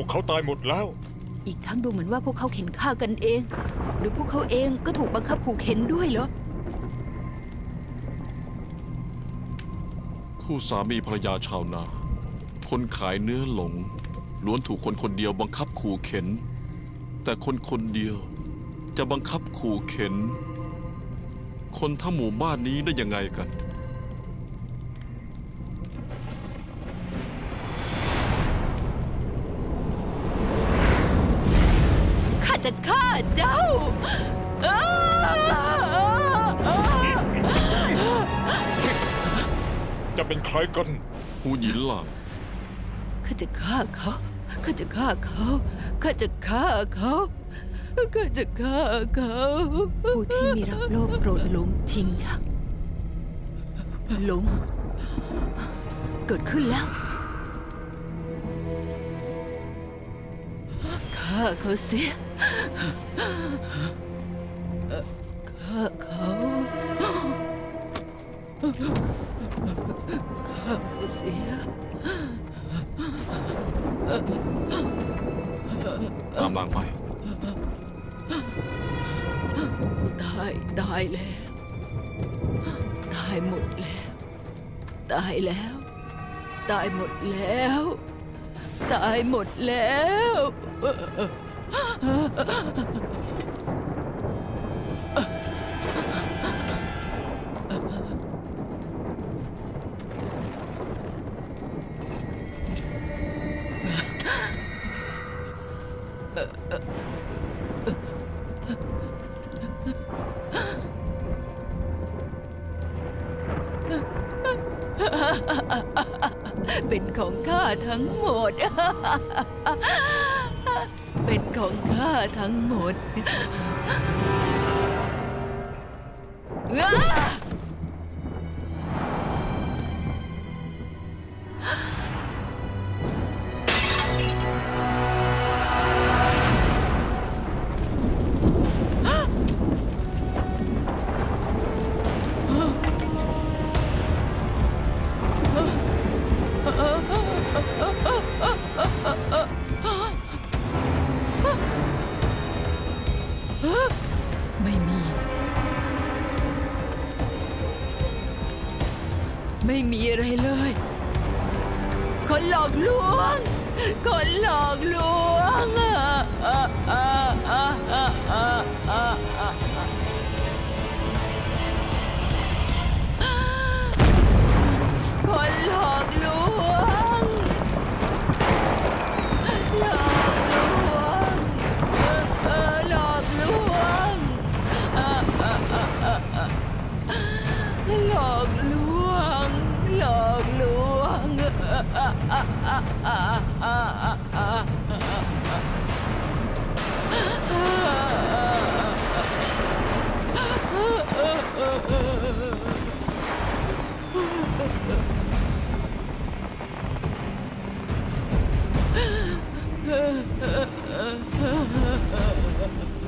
พวกเขาตายหมดแล้วอีกทั้งดูเหมือนว่าพวกเขาเข็นฆ่ากันเองหรือพวกเขาเองก็ถูกบังคับขู่เข็นด้วยเหรอคู่สามีภรรยาชาวนาคนขายเนื้อหลงล้วนถูกคนคนเดียวบังคับขู่เข็นแต่คนคนเดียวจะบังคับขู่เข็นคนทั้งหมู่บ้านนี้ได้ยังไงกันข้าจะฆ่าเจ้าจะเป็นใครกันผู้หญิงหลังข้าจะฆ่าเขาข้าจะฆ่าเขาข้าจะฆ่าเขาข้าจะฆ่าเขาผู้ที่มีรักโลภโกรธหลงชิงชักหลงเกิดขึ้นแล้วฆ่าเขาเสียฆ่าเขาฆ่าเขาเสียตามหลังไปตายแล้วตายหมดแล้วตายแล้วตายหมดแล้วตายหมดแล้วเป็นของข้าทั้งหมดเป็นของข้าทั้งหมดไม่มีอะไรเลยคนหลอกลวงคนหลอกลวงคนหลอกลวงหลอกลวงหลอกลวงหลอกลวงหลอกลวง